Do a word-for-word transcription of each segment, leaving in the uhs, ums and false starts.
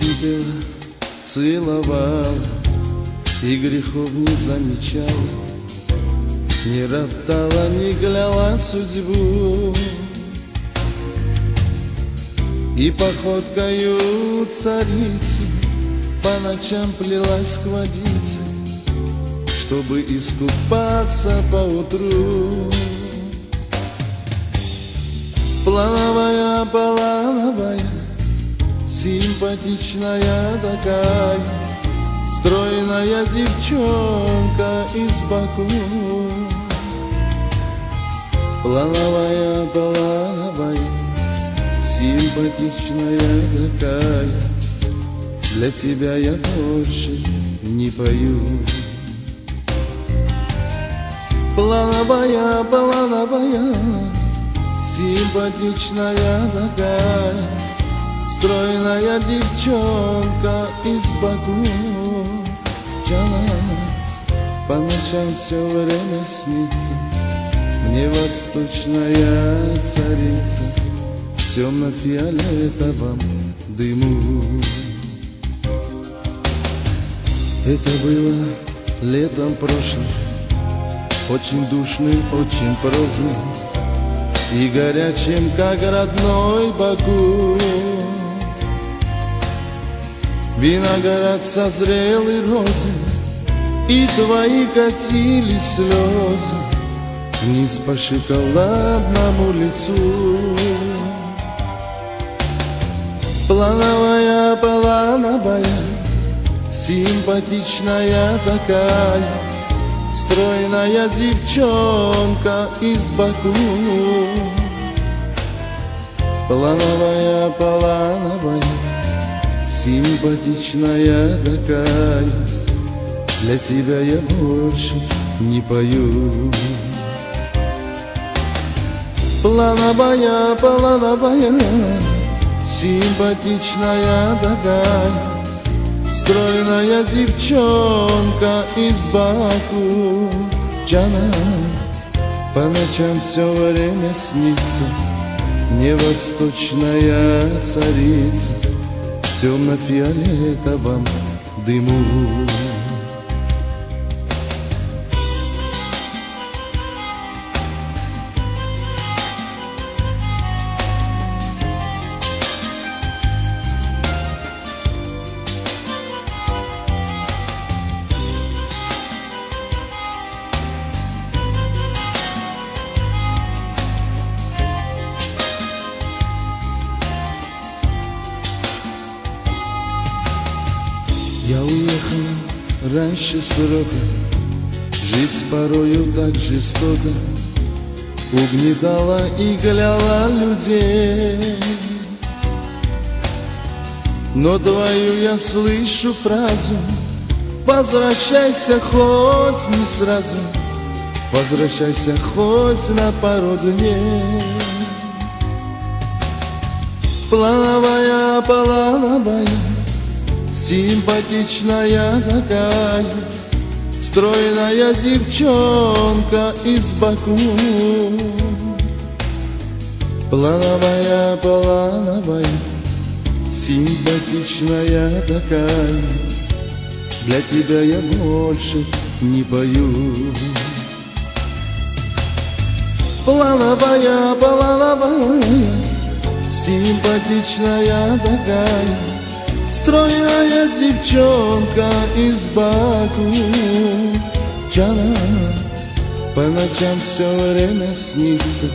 тебя целовал и грехов не замечал, не роптала, не гляла судьбу. И походкою царицы по ночам плелась к водице, чтобы искупаться поутру. Плановая, плановая, симпатичная такая, стройная девчонка из Баку. Плановая, плановая, симпатичная такая, для тебя я больше не пою. Плановая, плановая, симпатичная такая, стройная девчонка из Баку. Джана, по ночам все время снится мне восточная царица в темно-фиолетовом дыму. Это было летом прошлым, очень душным, очень прозным и горячим, как родной Баку. Виноград созрел и розы, и твои катились слезы вниз по шоколадному лицу. Плановая, плановая, симпатичная такая, стройная девчонка из Баку. Плановая, плановая, симпатичная такая, для тебя я больше не пою. Плановая, плановая, симпатичная такая, стройная девчонка из Баку. Джана, по ночам все время снится мне восточная царица в темно-фиолетовом дыму. Я уехал раньше срока, жизнь порою так жестоко угнетала и гляла людей. Но твою я слышу фразу: возвращайся хоть не сразу, возвращайся хоть на пару дней. Плановая, плановая, симпатичная такая, стройная девчонка из Баку. Плановая, плановая, симпатичная такая, для тебя я больше не пою. Плановая, плановая, симпатичная такая, стройная девчонка из Баку. Джана, по ночам все время снится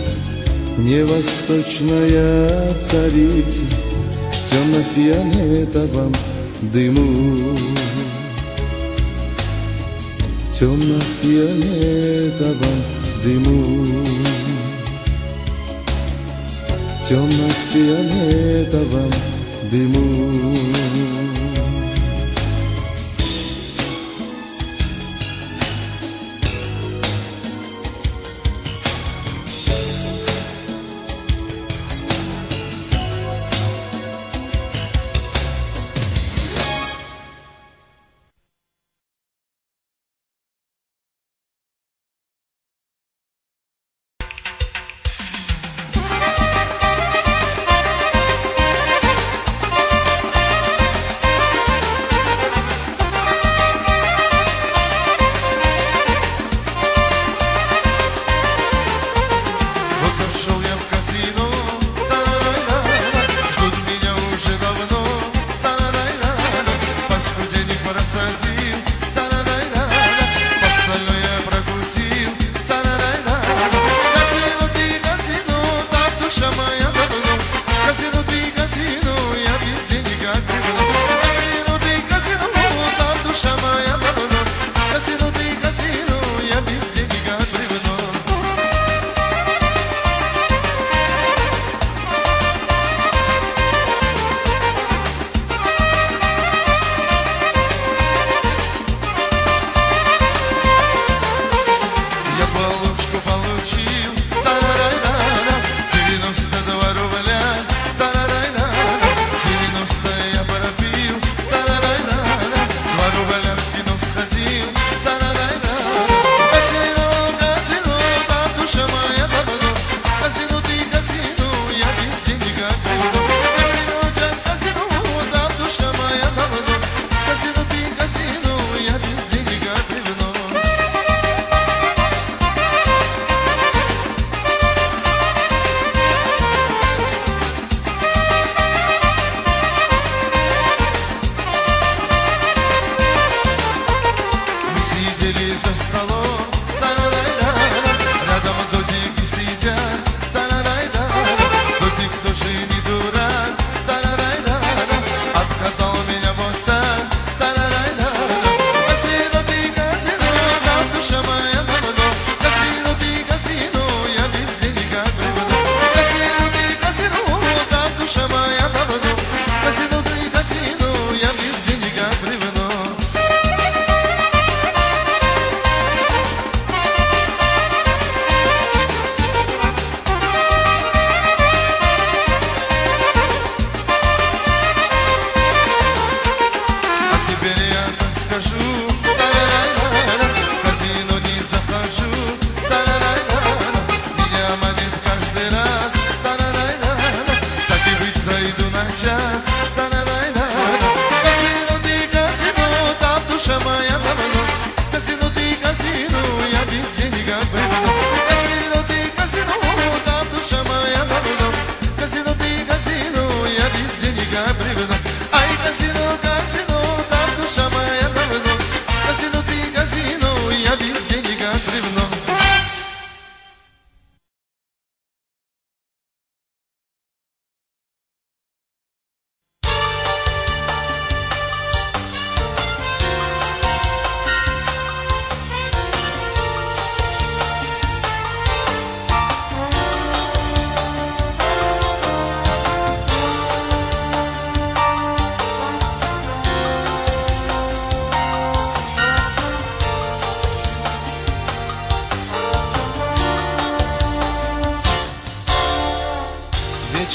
мне восточная царица в темно-фиолетовом дыму, в темно-фиолетовом дыму, в темно-фиолетовом дыму.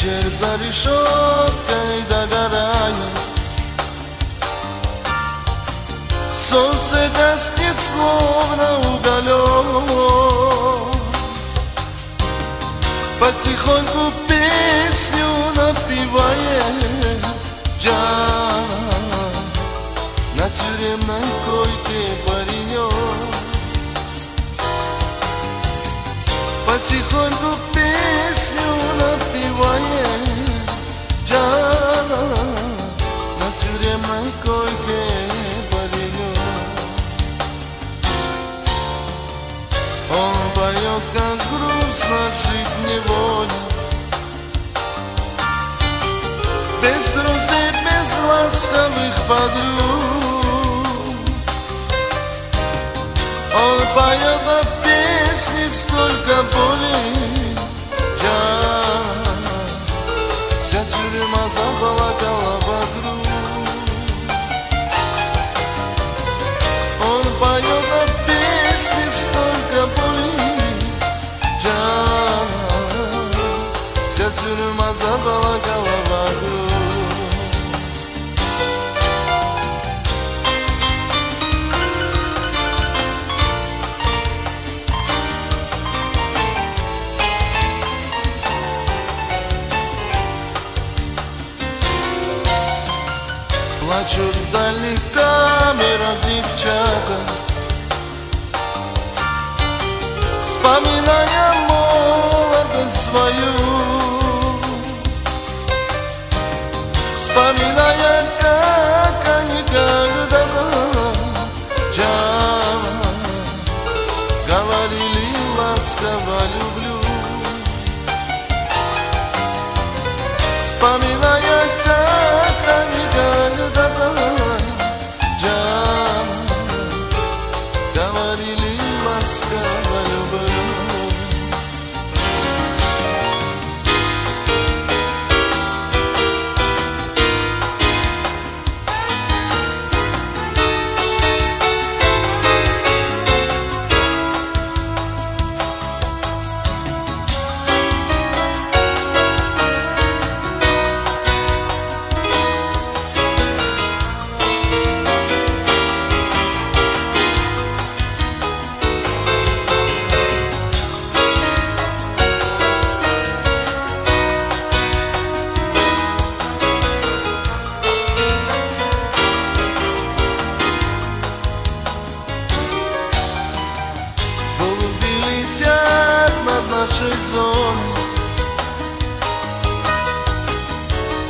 вечер за решеткой догорает. Солнце гаснет, словно уголек. Потихоньку песню напевает Джан. На тюремной койке паренек. Потихоньку песню напевает Джан. На тюремной койке. Он поет, как грустно жить в неволе, без друзей, без ласковых подруг. Он поет, а в песне столько боли. Джан, вся тюрьма заплакала вокруг. Он поет, а в песне столько боли. Джан, вся тюрьма заплакала вокруг. Плачут в дальних камерах девчата, вспоминая молодость свою, вспоминая, как они когда-то, Джан, говорили ласково люблю, вспоминая, как они когда-то, Джан, говорили ласково люблю.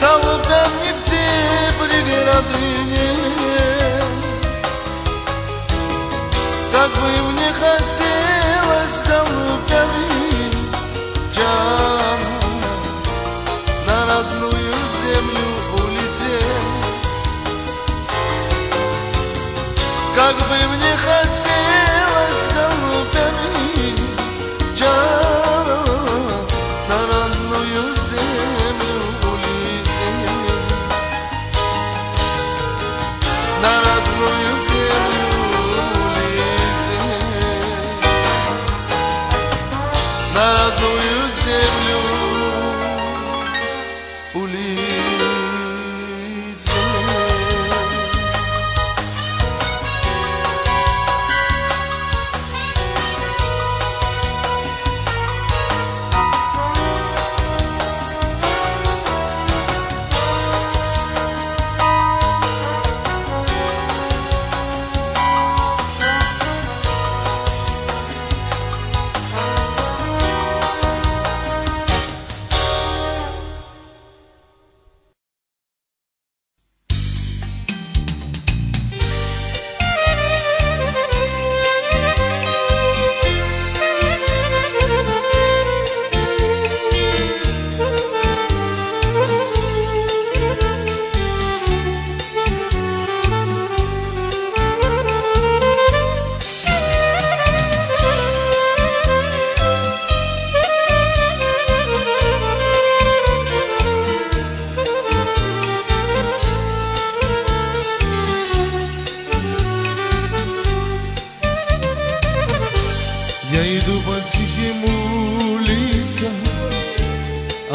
Голубям нигде преграды нет. Как бы мне хотелось голубями, Джан, на родную землю улететь. Как бы мне хотелось голубями, Джан,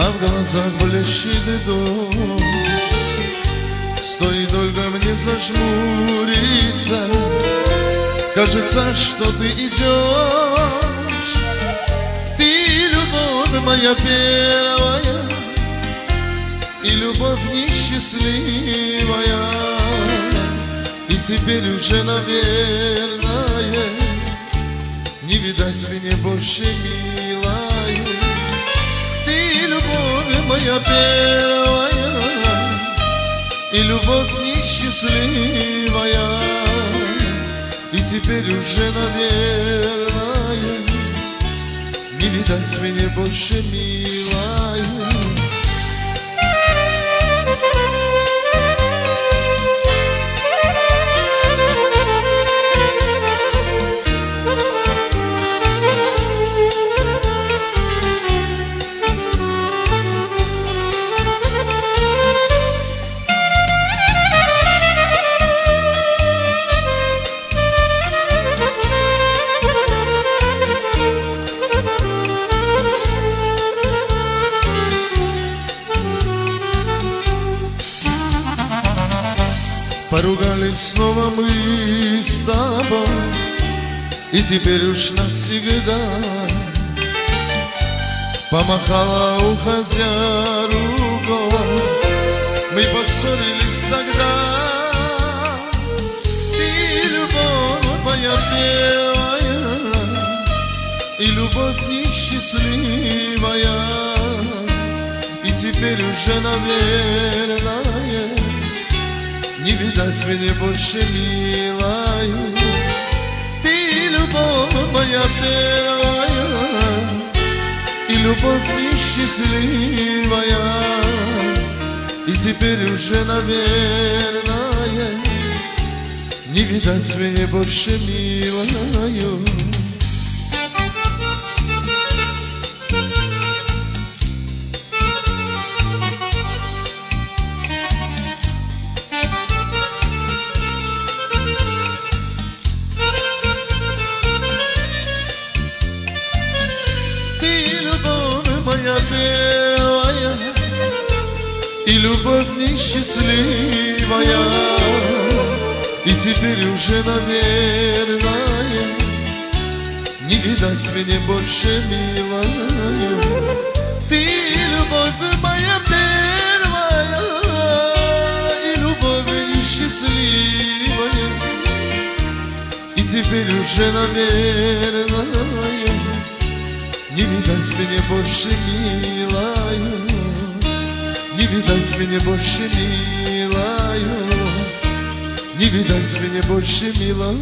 а в глазах блещит дождь. Стоит только мне зажмуриться, кажется, что ты идешь. Ты любовь моя первая и любовь несчастливая. И теперь уже, наверное, не видать мне больше милой. Ты любовь моя первая и любовь несчастливая. И теперь уже, наверное, не видать мне больше милой. Поругались снова мы с тобой, и теперь уж навсегда. Помахала, уходя, рукой, мы поссорились тогда. Ты любовь моя белая и любовь несчастливая. И теперь уже, наверное, не видать мне больше милою. Ты любовь моя белая и любовь несчастливая. И теперь уже, наверное, не видать мне больше милою. Белая и любовь несчастливая. И теперь уже, наверное, не видать мне больше милою. Ты любовь моя первая и любовь несчастливая. И теперь уже, наверное, не видать меня больше милою, не видать меня больше милою, не видать меня больше милою.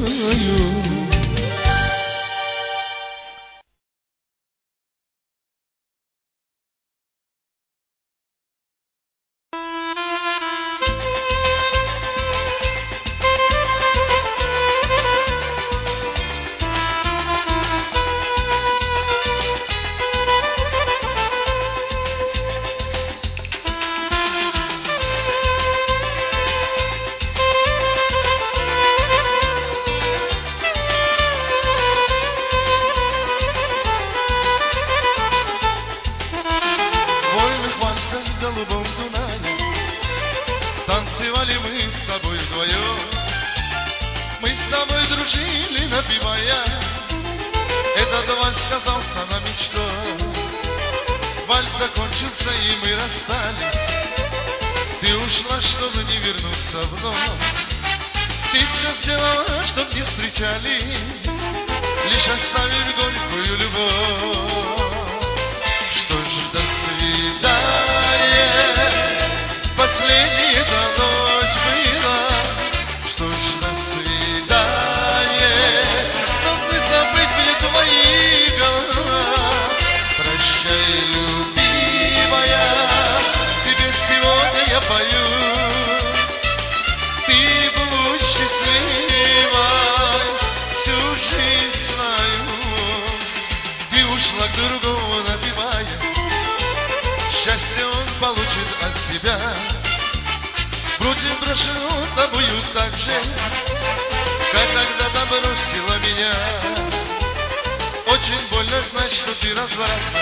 Очень больно знать, что ты развратна,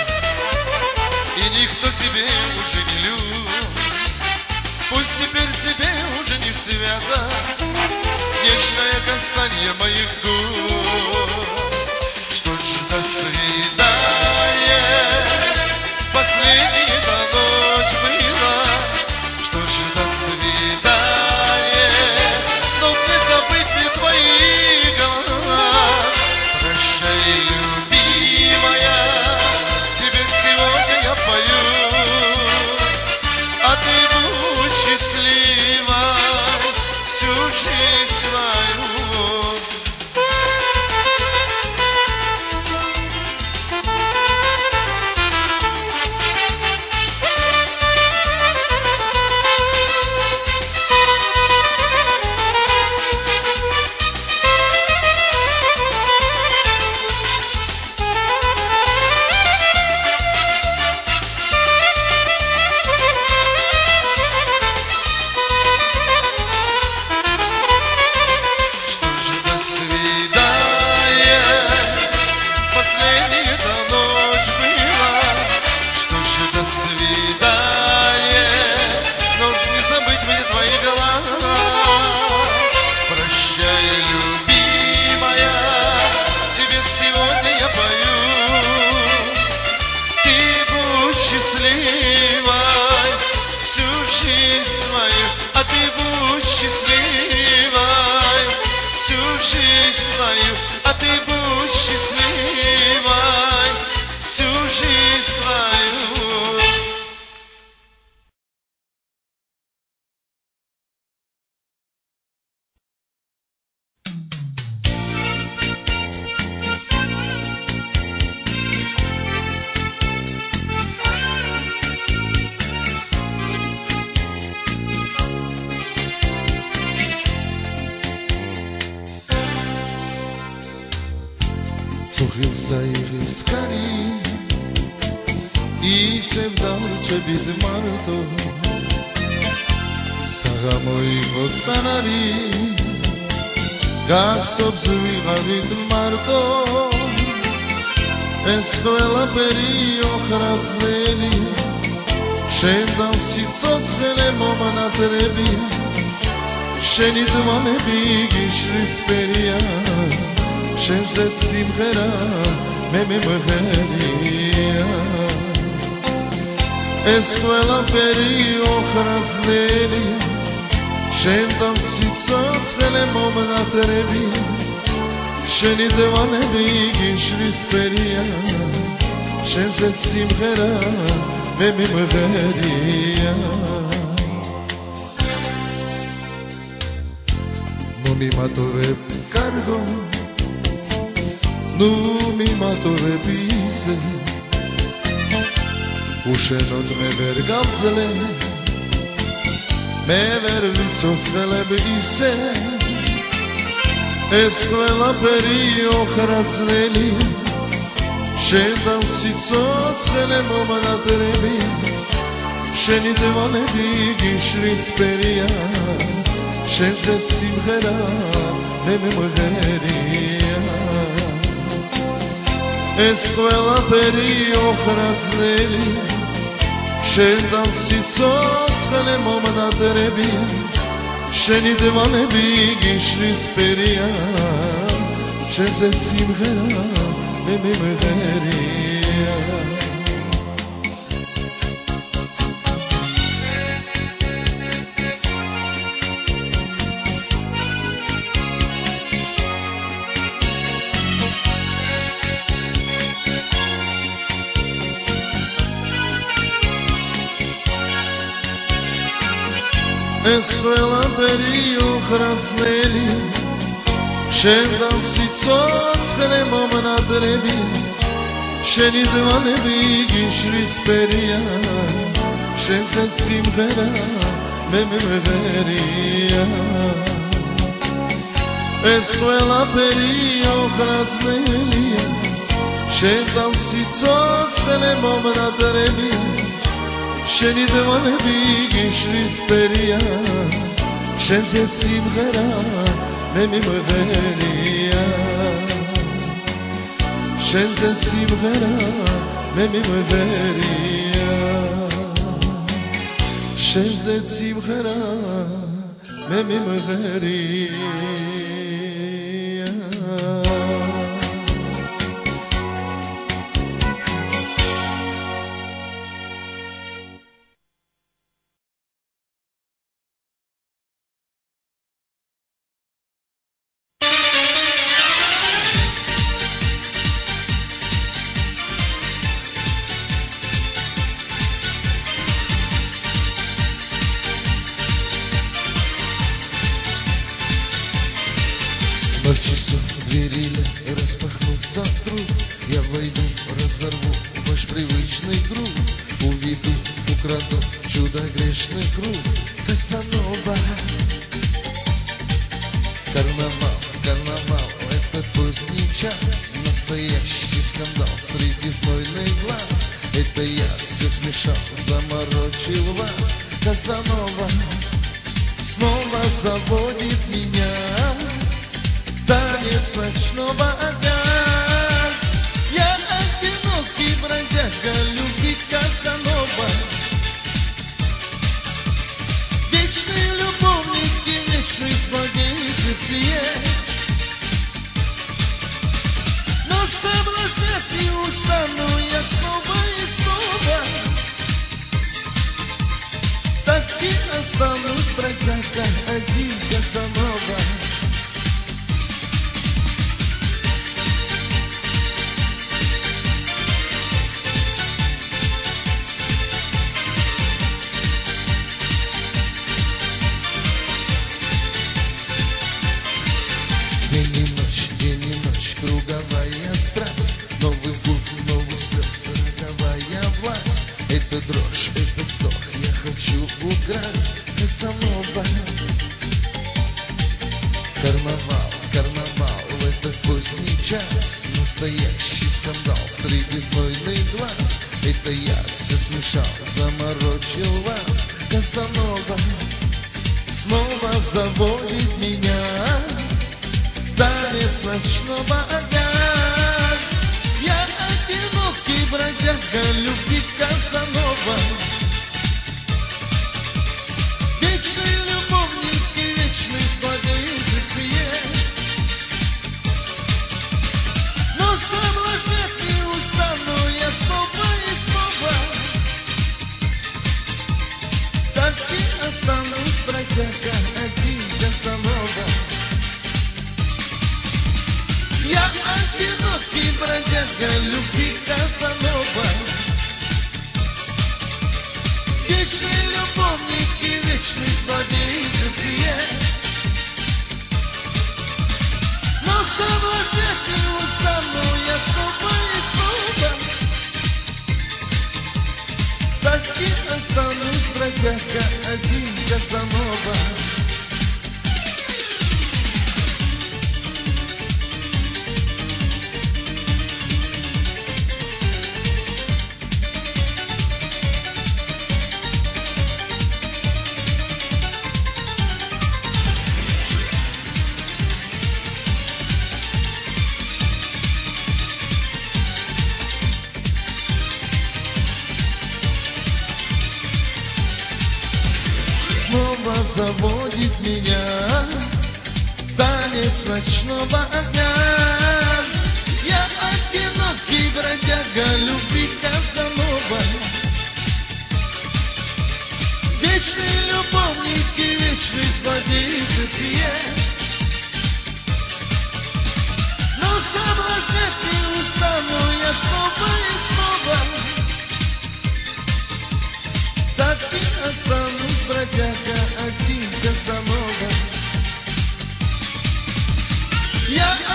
и никто тебе сердца, нежное касание моих губ. Что ж, до свидания, последняя ночь была. Что ж, до свидания, но мне забыть не твои глаза. Прощай, любимая, тебе сегодня я пою, а ты будь счастлива всю жизнь свою. ممم غيري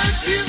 I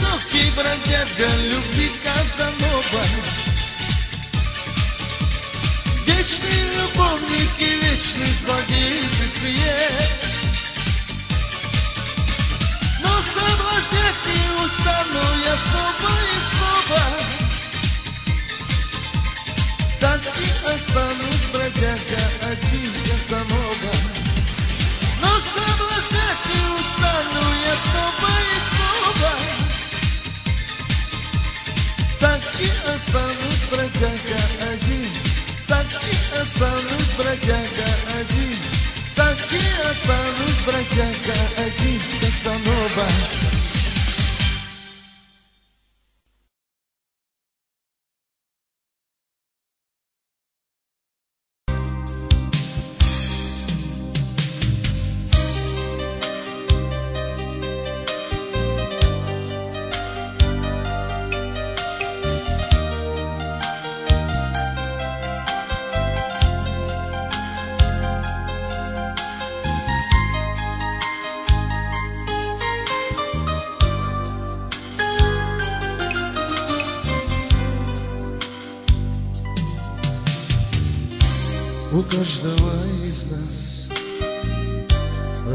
У каждого из нас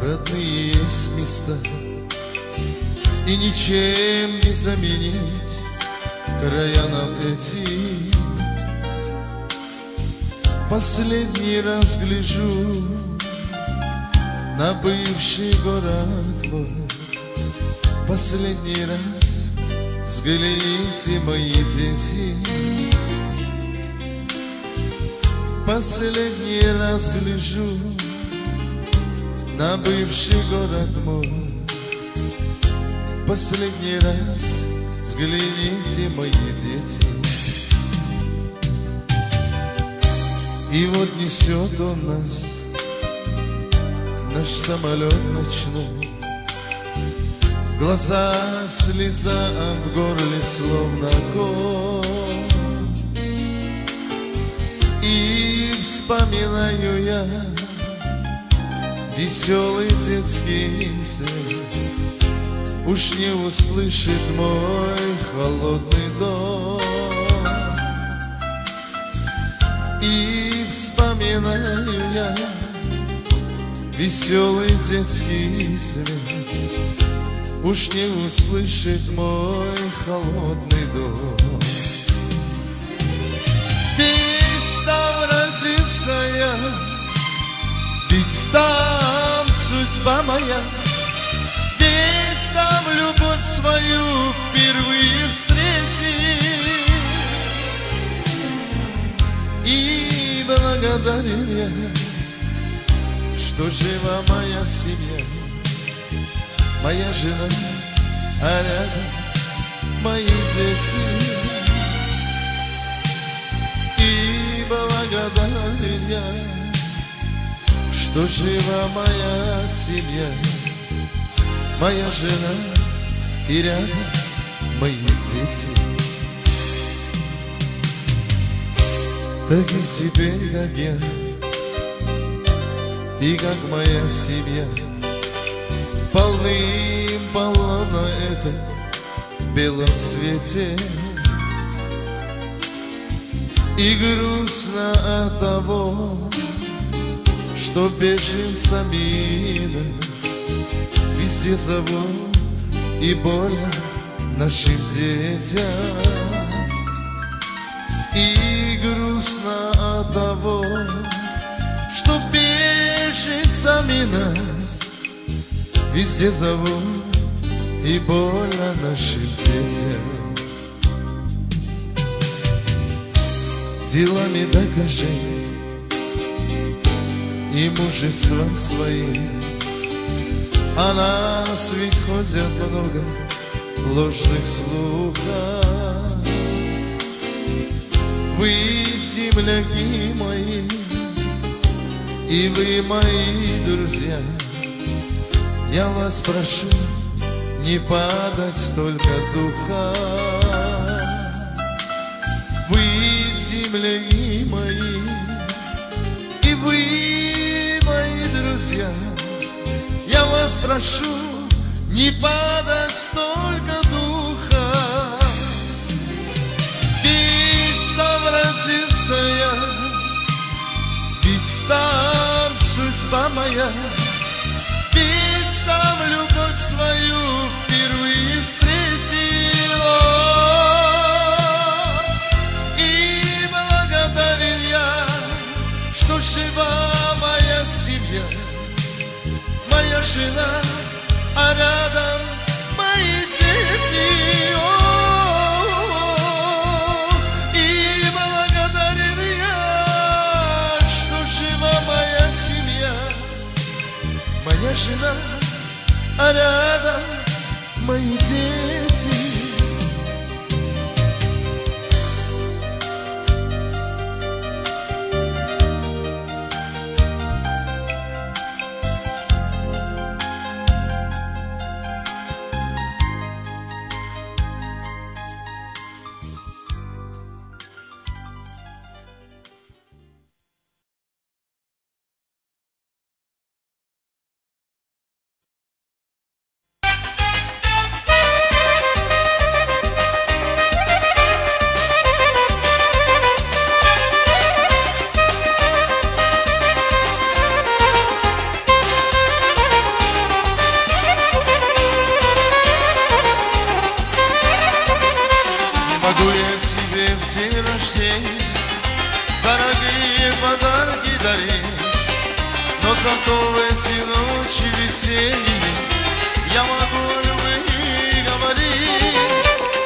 родные есть места, и ничем не заменить края нам эти. Последний раз гляжу на бывший город твой, последний раз взгляните, мои дети. Последний раз гляжу на бывший город мой, последний раз взгляните, мои дети. И вот несет он нас, наш самолет ночной, глаза слеза, а в горле словно ком. И вспоминаю я веселый детский сын, уж не услышит мой холодный дом. И вспоминаю я веселый детский свет, уж не услышит мой холодный дом. Ведь там родился я, ведь там судьба моя, ведь там любовь свою впервые встретил. И благодарен я, что жива моя семья, моя жена, а рядом мои дети. И благодарен я, что жива моя семья, моя жена и рядом мои дети. Таких теперь, как я, и как моя семья, полным-полно на этом белом свете. И грустно от того, что беженцами нас везде зовут, и больно нашим детям. И грустно от того, что беженцами нас везде зовут, и больно нашим детям. Делами докажи и мужеством своим, а нас ведь ходят много ложных слухов. Вы, земляки мои, и вы, мои друзья, я вас прошу не падать только духа. Вы, земляки мои, и вы, мои друзья, я вас прошу не падать только духа. Ведь там родился я, ведь там судьба моя, ведь там любовь свою впервые встретила. И благодарен я, что жива моя семья, моя жена, а рядом мои дети. И благодарен я, что жива моя семья, моя жена, а рядом мои дети. вода гитаре, но зато в эти ночи весенние я могу о любви говорить.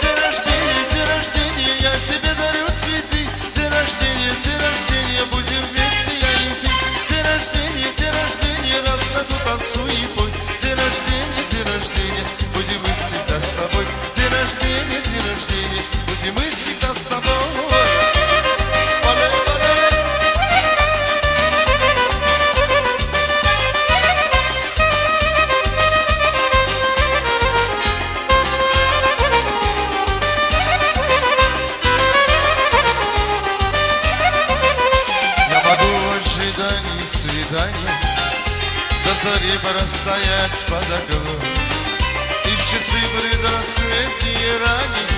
День рождения, день рождения, я тебе дарю цветы. День рождения, день рождения, будем вместе я и ты. День рождения, день рождения, раз в году танцуй и пой. День рождения, день рождения, будем мы всегда с тобой. День рождения, день рождения, будем мы всегда с тобой. Зари простоять под окном, и в часы предрассветные ранние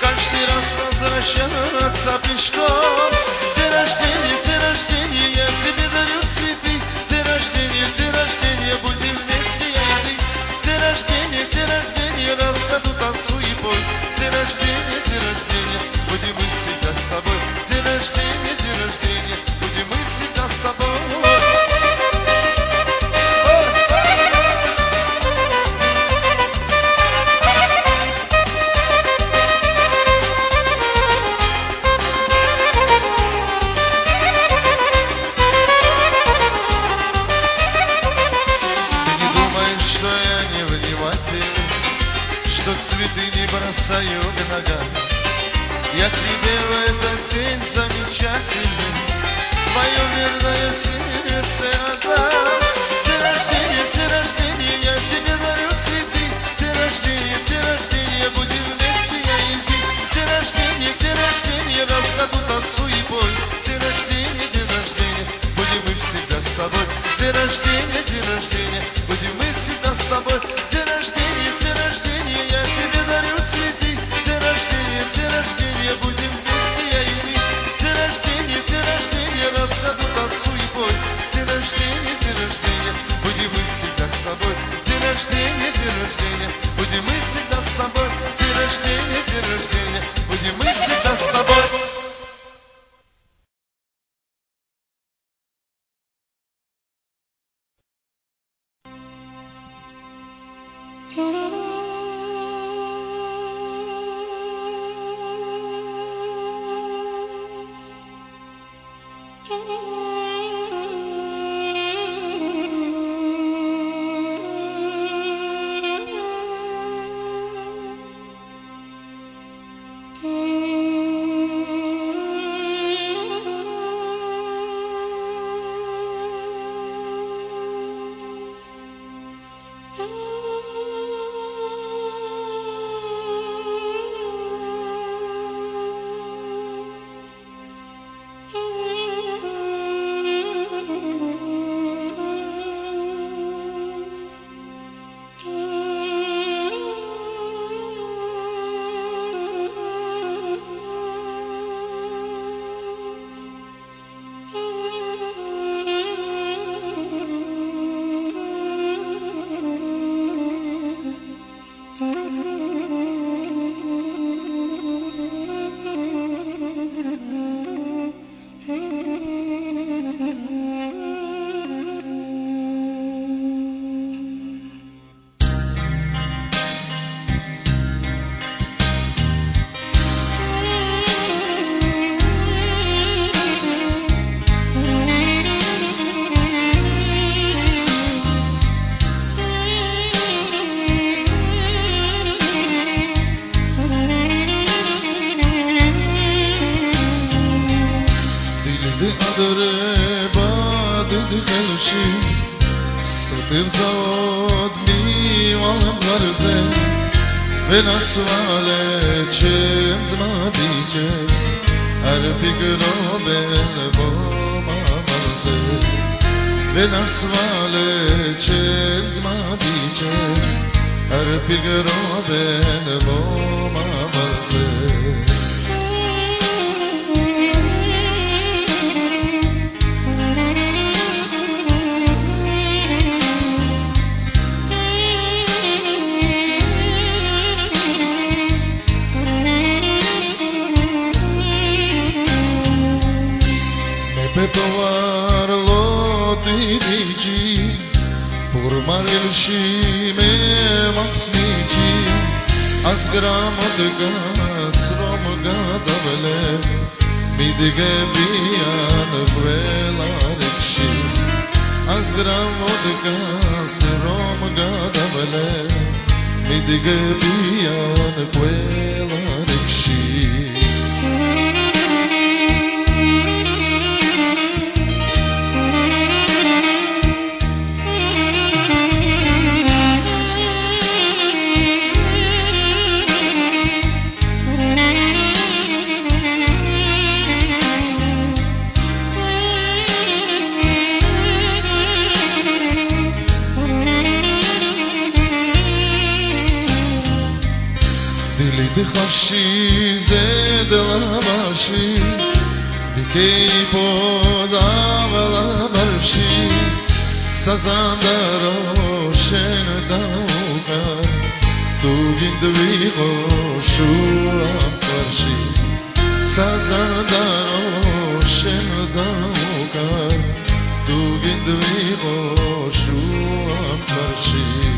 каждый раз возвращаться пешком. День рождения, день рождения, я тебе дарю цветы. День рождения, день рождения, будем вместе я и ты. День рождения, день рождения, раз в году танцуй и пой. День рождения, день рождения, будем мы всегда с тобой. День рождения, день рождения, будем мы всегда с тобой. Бросаю к ногам. Я тебе в этот день замечательный свое верное сердце отдам. День рождения, день рождения, я тебе дарю цветы. День рождения, день рождения, будем вместе я и ты. День рождения, день рождения, раз в году танцуй и пой. День рождения, день рождения, будем мы всегда с тобой. День рождения, день рождения, будем мы всегда с тобой. День рождения, день рождения, я тебе дарю цветы. День рождения, день рождения, будем вместе я и ты. День рождения, день рождения, раз в году танцуй и пой. День рождения, день рождения, будем мы всегда с тобой. День рождения, день рождения, будем мы всегда с тобой. День рождения, день рождения, будем мы всегда с тобой. ببار لطی بیچی پرمایل شیم مکس نیچی از گرامد گاز رامگا دبله میدگه بیان ولارکشی از گرامد گاز رامگا دبله میدگه بیان ولارکشی دخشی زدلا باشی دیکی پودام لبرشی سازان داروشن داوگا تو گندوی خوشوام برشی سازان داروشن داوگا تو گندوی خوشوام برشی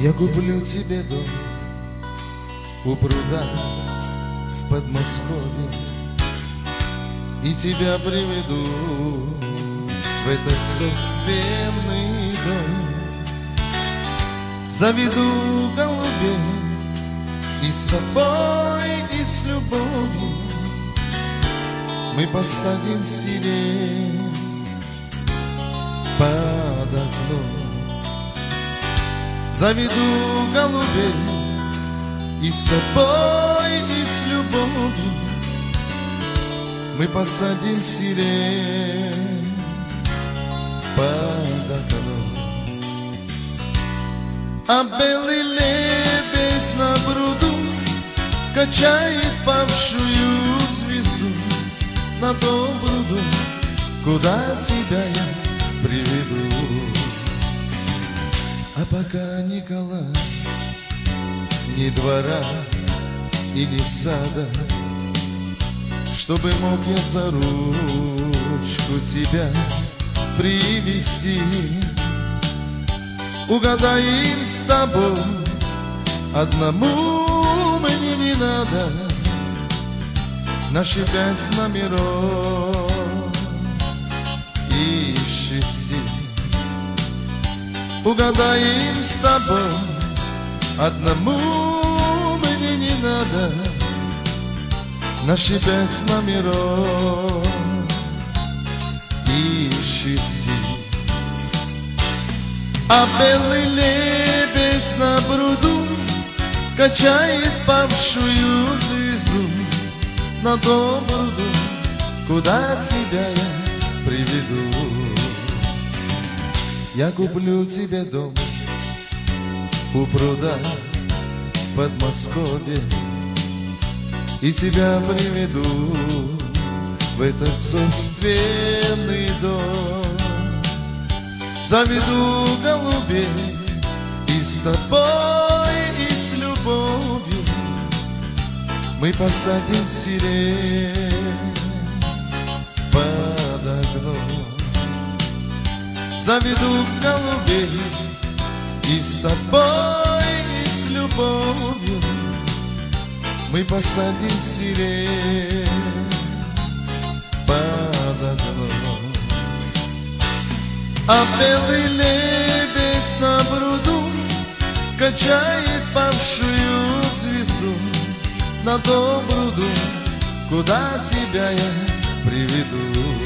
Я гублю тебе дом у пруда в Подмосковье и тебя приведу в в этот собственный дом. Заведу голубей и с тобой, и с любовью мы посадим сирень под окном. Заведу голубей и с тобой, и с любовью мы посадим сирень под окном. А белый лебедь на пруду качает павшую звезду. На том пруду, куда тебя я приведу. А пока ни кола, ни двора и ни сада, чтобы мог я за ручку тебя привести. Угадаем с тобой, одному мне не надо, наши пять номеров и шести. Угадаем с тобой, одному мне не надо, наши пять номеров и шести. А белый лебедь на пруду качает павшую звезду. На том пруду, куда тебя я приведу. Я куплю тебе дом у пруда в Подмосковье и тебя приведу в этот собственный дом. Заведу голубей и с тобой, и с любовью мы посадим сирень под окном. Заведу голубей и с тобой, и с любовью мы посадим сирень под окном. А белый лебедь на пруду качает павшую звезду. На том пруду, куда тебя я приведу.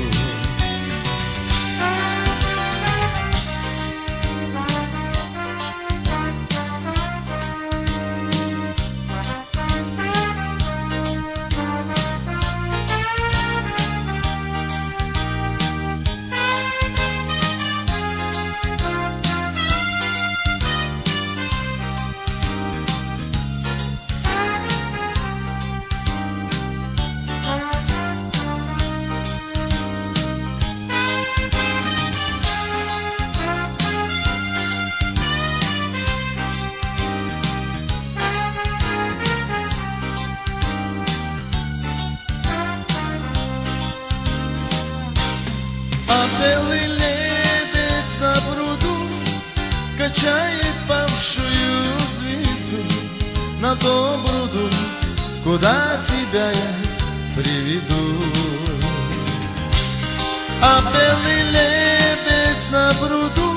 Белый лебедь на пруду качает павшую звезду. На том пруду, куда тебя я приведу. А белый лебедь на пруду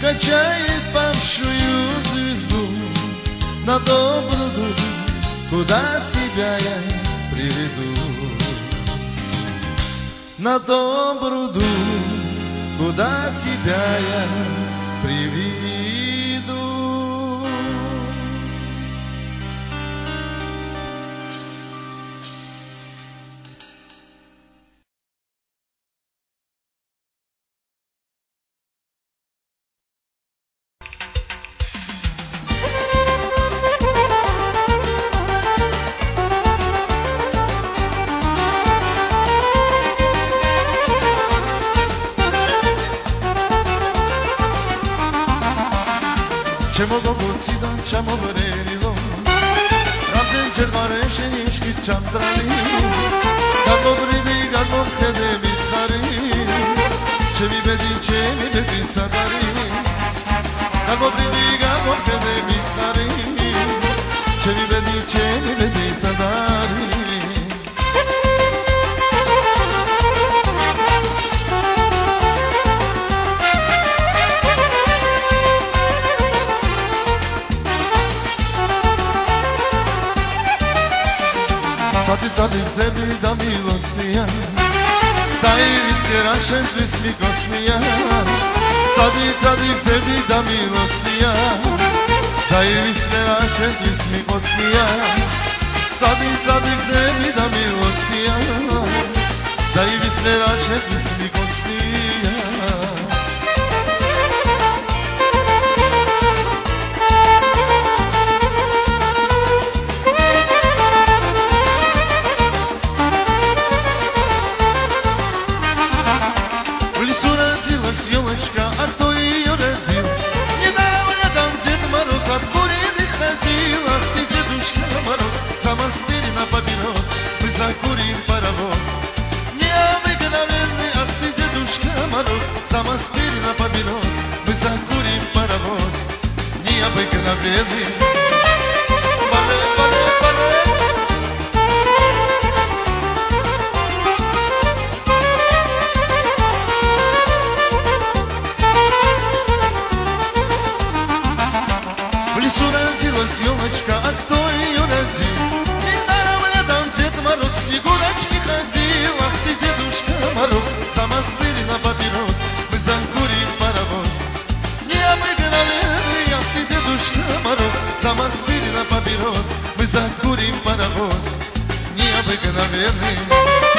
качает павшую звезду. На том пруду, куда тебя я приведу. На том пруду, куда тебя я приведу. Чемо до гуцидан, чемо врелило, разен червареши нишки чандрали, гадо бриди, гадо хеде битхари, чеми беди, чеми беди садари, гадо бриди, гадо хеде битхари, чеми беди, чеми беди садари. Музыка. გადიგზები და მილოცნია დაივიწყე რა შენთვის მიგოცნია წადი წადიგზები და მილოცნია დაივიწყე რა შენთვის მიგოცნია წადი წადიგზები და მილოცნია დაივიწყე რა შენთვის მიგოცნია Закурим паровоз, необыкновенный, ах ты, дедушка Мороз, самостырь на побероз, мы закурим паровоз, необыкновенный. Пале, пале, пале. В лесу родилась елочка, а кто ее родил? Снегурочки ходил, ах ты, дедушка Мороз, самостырь на папирос, мы закурим паровоз. Необыкновенный, ах ты, дедушка Мороз, самостырь на папирос, мы закурим паровоз. Необыкновенный.